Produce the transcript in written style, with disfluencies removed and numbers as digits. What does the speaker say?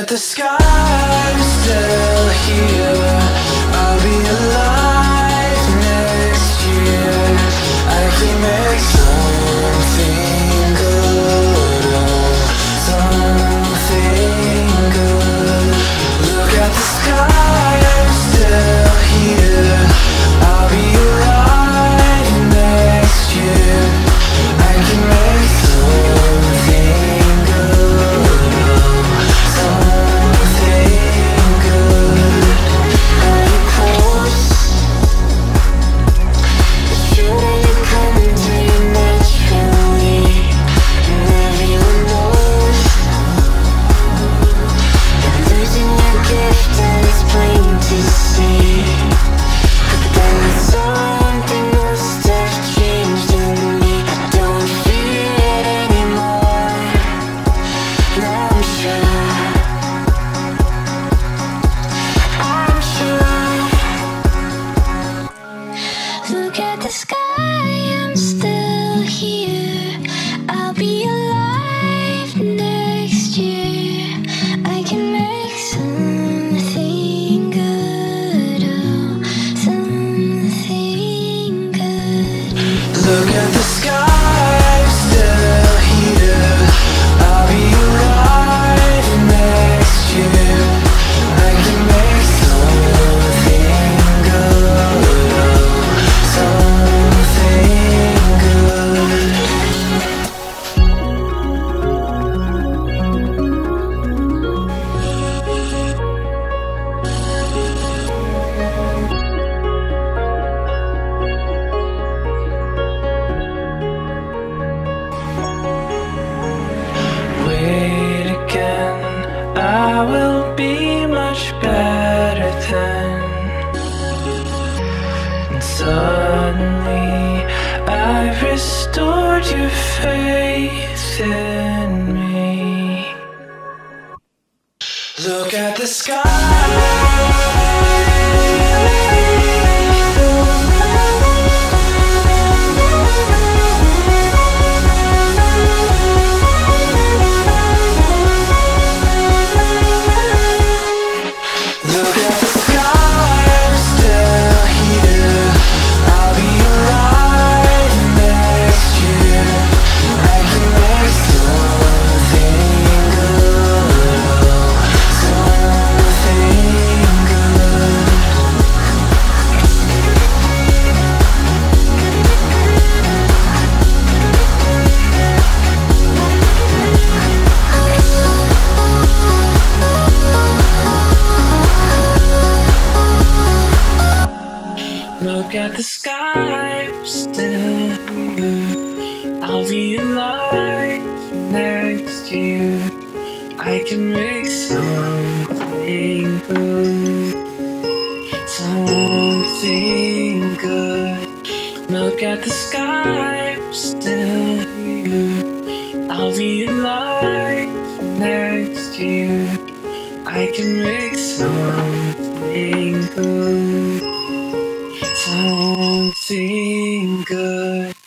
that the sky is still here. I'll be alive next year. I can make something good, oh, something good. Look at the sky is still here. I'll be alive next year. I can make something. Something good.